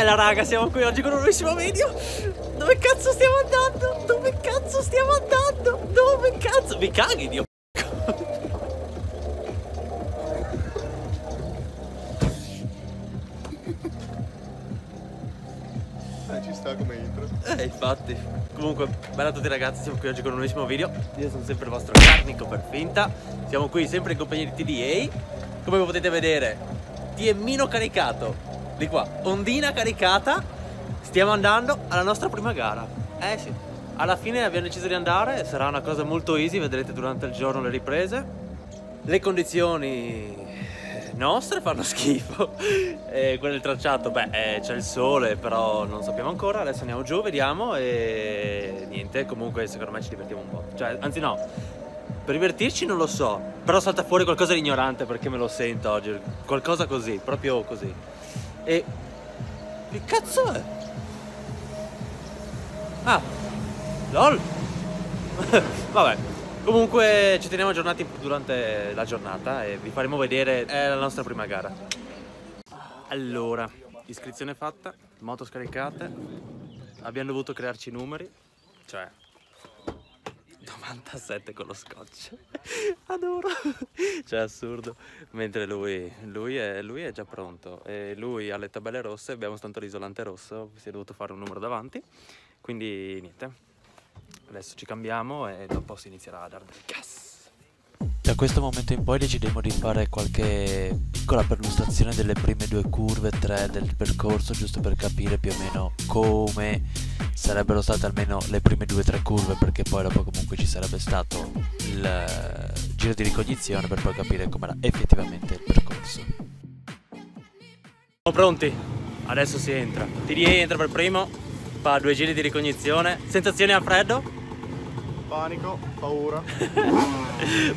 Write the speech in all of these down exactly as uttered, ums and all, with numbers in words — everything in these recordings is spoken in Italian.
Bella raga, siamo qui oggi con un nuovissimo video. Dove cazzo stiamo andando? Dove cazzo stiamo andando? Dove cazzo? Mi caghi, Dio. Eh, ci sta come intro. Eh, infatti. Comunque, bella a tutti ragazzi, siamo qui oggi con un nuovissimo video. Io sono sempre il vostro Carnico per finta. Siamo qui sempre in compagnia di T D A. Come potete vedere, T Mino caricato. Di qua, ondina caricata, stiamo andando alla nostra prima gara. Eh sì, alla fine abbiamo deciso di andare, sarà una cosa molto easy, vedrete durante il giorno le riprese. Le condizioni nostre fanno schifo, e quello del tracciato, beh eh, c'è il sole, però non sappiamo ancora, adesso andiamo giù, vediamo e niente, comunque secondo me ci divertiamo un po'. Cioè, anzi no, per divertirci non lo so, però salta fuori qualcosa di ignorante perché me lo sento oggi, qualcosa così, proprio così. E che cazzo è? Ah, lol. Vabbè, comunque ci teniamo aggiornati durante la giornata e vi faremo vedere è la nostra prima gara. Allora, iscrizione fatta, moto scaricate, abbiamo dovuto crearci i numeri, cioè novantasette con lo scotch. Adoro, cioè assurdo. Mentre lui lui è, lui è già pronto e lui ha le tabelle rosse, abbiamo tanto l'isolante rosso, si è dovuto fare un numero davanti, quindi niente, adesso ci cambiamo e dopo si inizierà a dare del gas. Da questo momento in poi decidiamo di fare qualche piccola perlustrazione delle prime due curve, tre del percorso, giusto per capire più o meno come sarebbero state almeno le prime due o tre curve, perché poi dopo comunque ci sarebbe stato il giro di ricognizione per poi capire com'era effettivamente il percorso. Siamo pronti, adesso si entra. T D A entra per primo, fa due giri di ricognizione. Sensazioni a freddo? Panico, paura.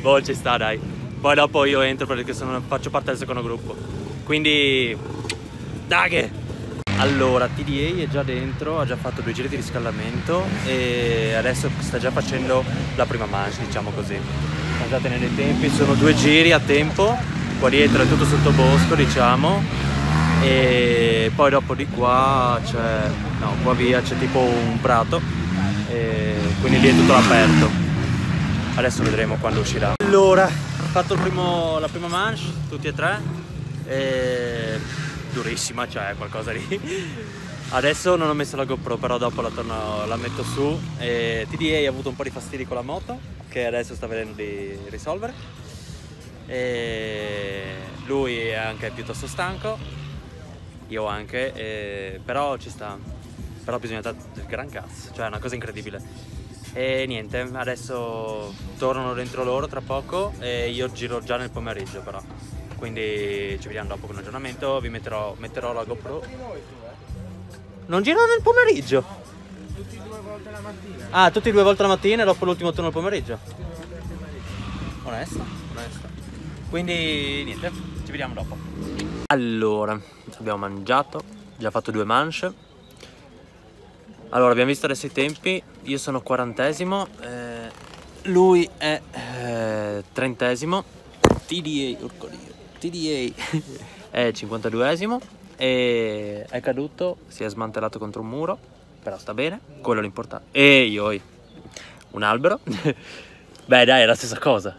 Boh, ci sta dai. Poi dopo io entro perché sono, faccio parte del secondo gruppo. Quindi daghe. Allora, T D A è già dentro, ha già fatto due giri di riscaldamento e adesso sta già facendo la prima manche, diciamo così. Sta già tenendo i tempi, sono due giri a tempo. Qua dietro è tutto sottobosco, diciamo. E poi dopo di qua c'è, no, qua via c'è tipo un prato. E quindi lì è tutto aperto, adesso vedremo quando uscirà. Allora, ho fatto il primo, la prima manche, tutti e tre, e durissima, cioè qualcosa lì. Adesso non ho messo la GoPro, però dopo la, torno, la metto su. E T D A ha avuto un po' di fastidi con la moto, che adesso sta vedendo di risolvere. E lui è anche piuttosto stanco, io anche, e però ci sta. Però bisogna dare del gran cazzo, cioè è una cosa incredibile. E niente, adesso tornano dentro loro tra poco e io giro già nel pomeriggio però. Quindi ci vediamo dopo con l'aggiornamento, vi metterò, metterò la GoPro. Non girano nel pomeriggio? Tutti due volte la mattina. Ah, tutti due volte la mattina e dopo l'ultimo turno al pomeriggio? Onesto, onesto. Quindi niente, ci vediamo dopo. Allora, abbiamo mangiato, già fatto due manche. Allora, abbiamo visto adesso i tempi, io sono quarantesimo, eh, lui è eh, trentesimo, T D A, orco Dio, T D A è cinquantaduesimo e è caduto, si è smantellato contro un muro, però sta bene, quello è l'importante. Ehi, oi, un albero? Beh dai, è la stessa cosa.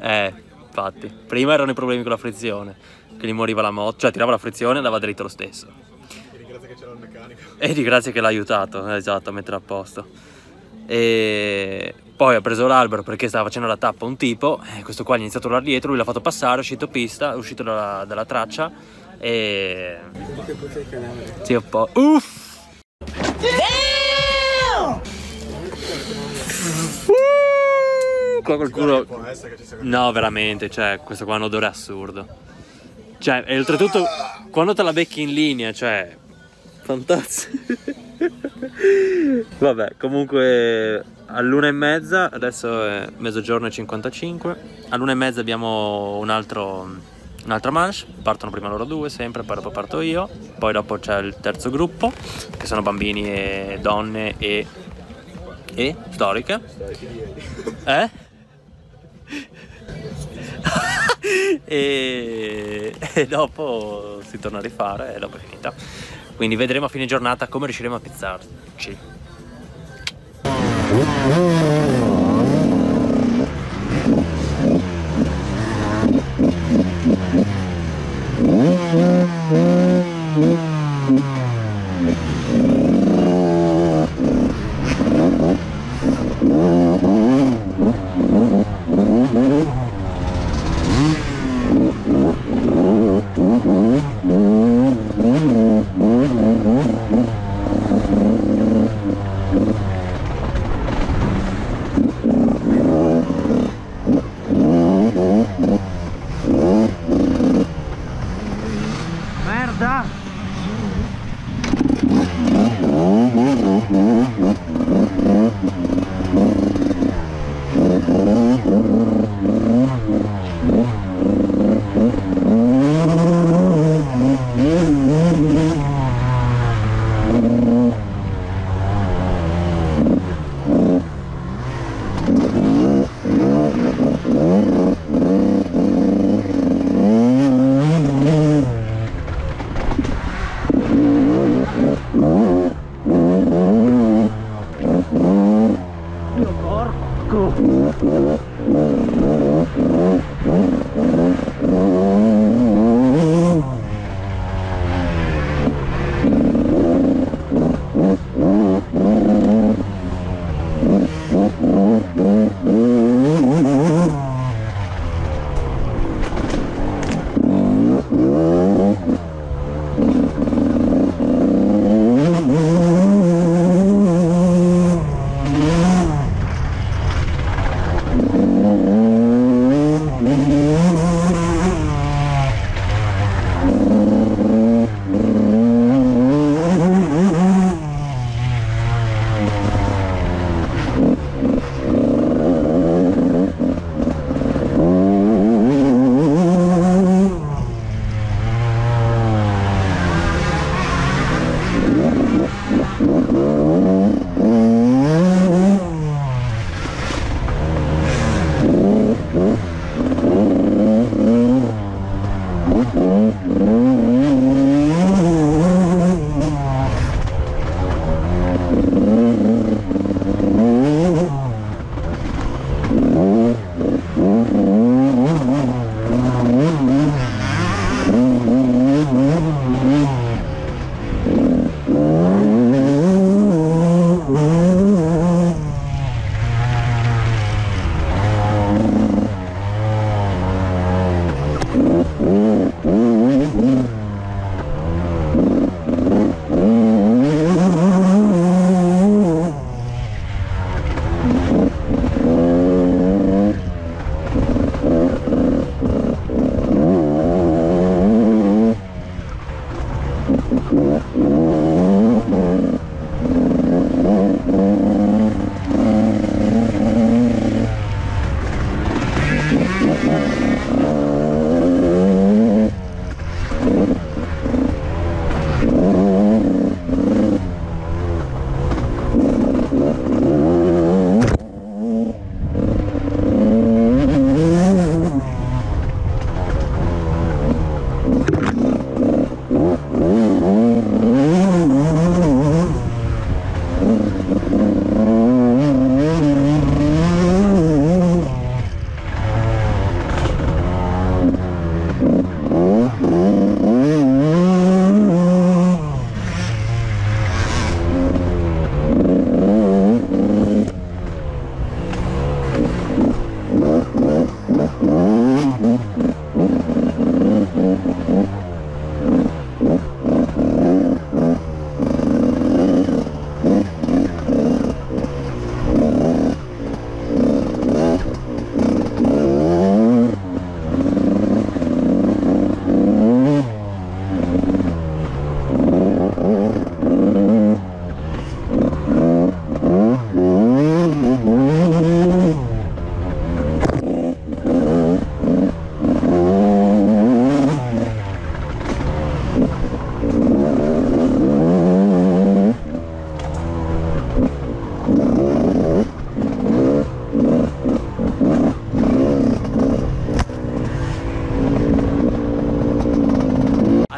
Eh, infatti, prima erano i problemi con la frizione. Che gli moriva la moto, cioè tirava la frizione e andava dritto lo stesso. E di grazie che c'era il meccanico. E di grazie che l'ha aiutato, esatto, a mettere a posto. E poi ha preso l'albero perché stava facendo la tappa un tipo, e questo qua gli ha iniziato a urlare dietro, lui l'ha fatto passare, è uscito pista, è uscito dalla, dalla traccia e... Sì, un po'... Uff! Uh, qua qualcuno... No, veramente, cioè, questo qua è un odore assurdo. Cioè, e oltretutto, quando te la becchi in linea, cioè... Fantastico. Vabbè, comunque all'una e mezza, adesso è mezzogiorno e cinquantacinque. All'una e mezza abbiamo un altro, un'altra manche. Partono prima loro due, sempre, poi dopo parto io. Poi dopo c'è il terzo gruppo, che sono bambini e donne e... E? Storiche. Eh? e, e dopo si torna a rifare e dopo è finita. Quindi vedremo a fine giornata come riusciremo a pizzarci. Oh,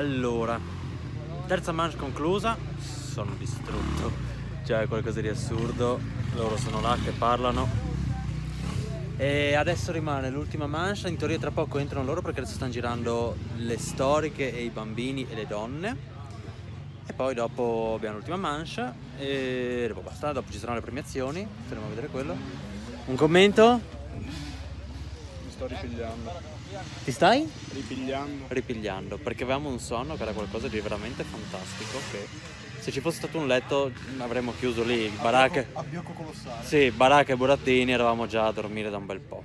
Allora, terza manche conclusa. Sono distrutto, cioè qualcosa di assurdo. Loro sono là che parlano. E adesso rimane l'ultima manche. In teoria tra poco entrano loro, perché adesso stanno girando le storiche e i bambini e le donne. E poi dopo abbiamo l'ultima manche e dopo basta. Dopo ci saranno le premiazioni. Staremo a vedere quello. Un commento? Mi sto ripigliando. Ti stai? Ripigliando. Ripigliando, perché avevamo un sonno che era qualcosa di veramente fantastico, che se ci fosse stato un letto avremmo chiuso lì, baracca... A biocco colossale. Sì, baracca e burattini, eravamo già a dormire da un bel po'.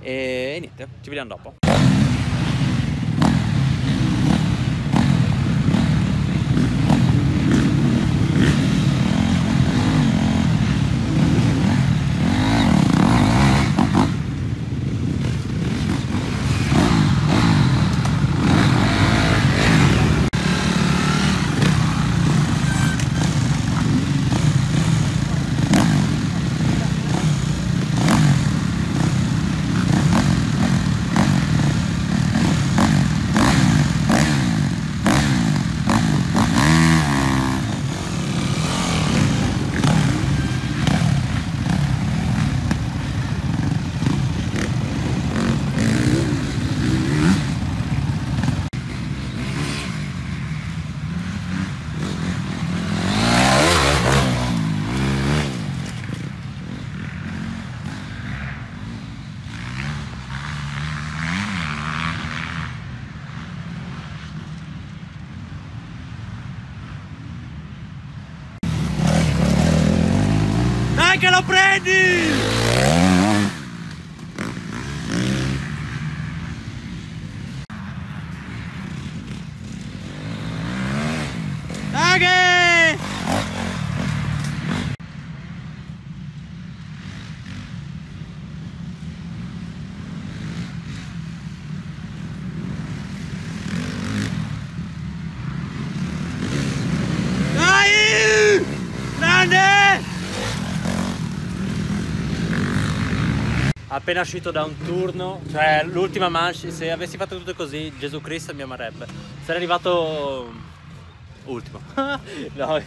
E, e niente, ci vediamo dopo. Che lo prendi! Daghe! Dai! Grande! Appena uscito da un turno, cioè l'ultima manche, se avessi fatto tutto così, Gesù Cristo mi amerebbe. Sarei arrivato ultimo. No.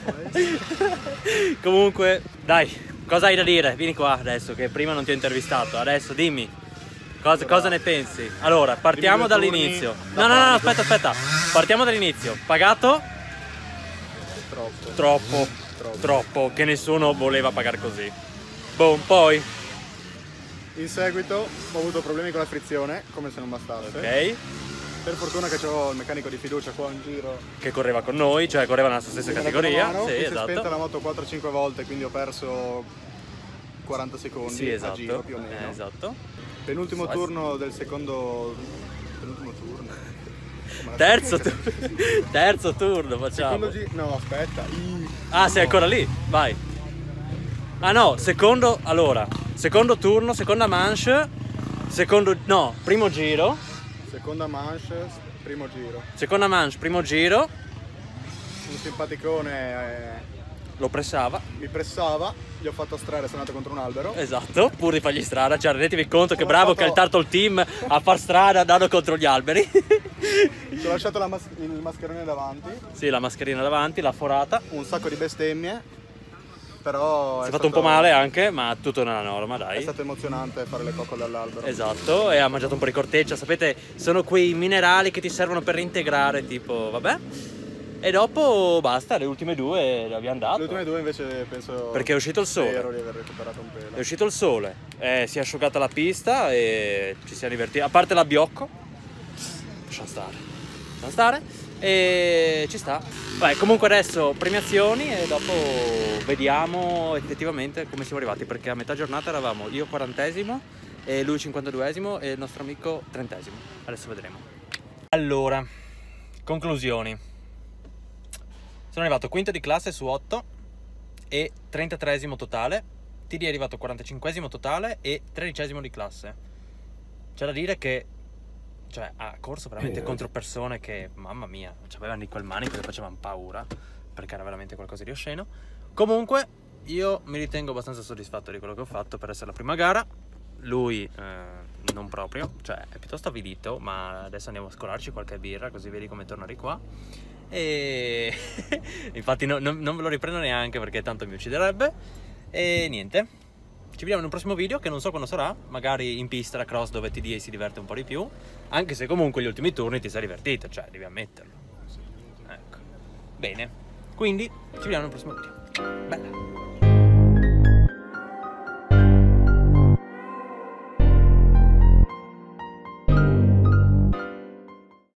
Comunque, dai, cosa hai da dire? Vieni qua adesso, che prima non ti ho intervistato. Adesso dimmi, cosa, cosa ne pensi? Allora, partiamo dall'inizio. No, no, no, aspetta, aspetta. Partiamo dall'inizio. Pagato? Troppo. Troppo. Troppo. Troppo, che nessuno voleva pagare così. Boom, poi... In seguito ho avuto problemi con la frizione, come se non bastasse. Ok. Per fortuna che c'ho il meccanico di fiducia qua in giro, che correva con noi, cioè correva nella stessa sì, categoria. Mano, sì, si esatto. È spenta la moto quattro o cinque volte, quindi ho perso quaranta secondi sì, esatto. A giro più o meno. Eh, esatto. Penultimo so, turno del secondo... Penultimo turno? Terzo turno. Terzo turno facciamo. Secondo no, aspetta. I... Ah, no. Sei ancora lì? Vai. Ah no, secondo... Allora... Secondo turno, seconda manche, secondo, no, primo giro. Seconda manche, primo giro. Seconda manche, primo giro. Un simpaticone eh, lo pressava. Mi pressava, gli ho fatto strada, sono andato contro un albero. Esatto, pur di fargli strada, cioè rendetevi conto che bravo fatto... che ha alzato il team a far strada andando contro gli alberi. Ci ho lasciato la mas il mascherone davanti. Sì, la mascherina davanti, l'ha forata. Un sacco di bestemmie. Però si è fatto stato... un po' male anche, ma tutto nella norma, dai. È stato emozionante fare le coccole all'albero. Esatto, e ha mangiato un po' di corteccia. Sapete, sono quei minerali che ti servono per reintegrare, tipo, vabbè. E dopo basta, le ultime due le abbiamo date. Le ultime due invece penso... Perché è uscito il sole. Spero di aver recuperato un pelo. È uscito il sole, eh, si è asciugata la pista e ci siamo divertiti. A parte la biocco, lasciamo stare. Lasciamo stare. E ci sta. Beh, comunque adesso premiazioni e dopo vediamo effettivamente come siamo arrivati, perché a metà giornata eravamo io quarantesimo e lui cinquantaduesimo e il nostro amico trentesimo. Adesso vedremo. Allora, conclusioni. Sono arrivato quinto di classe su otto e trentatreesimo totale. T D A è arrivato quarantacinquesimo totale e tredicesimo di classe. C'è da dire che cioè ha corso veramente eh, contro persone che, mamma mia, avevano di quel manico che facevano paura, perché era veramente qualcosa di osceno. Comunque io mi ritengo abbastanza soddisfatto di quello che ho fatto per essere la prima gara. lui eh, non proprio, cioè è piuttosto avvilito, ma adesso andiamo a scolarci qualche birra così vedi come tornare qua. E infatti no, no, non ve lo riprendo neanche perché tanto mi ucciderebbe. E niente, ci vediamo in un prossimo video che non so quando sarà, magari in pista da cross dove T D A si diverte un po' di più, anche se comunque gli ultimi turni ti sei divertito, cioè devi ammetterlo, ecco. Bene, quindi ci vediamo in un prossimo video. Bella.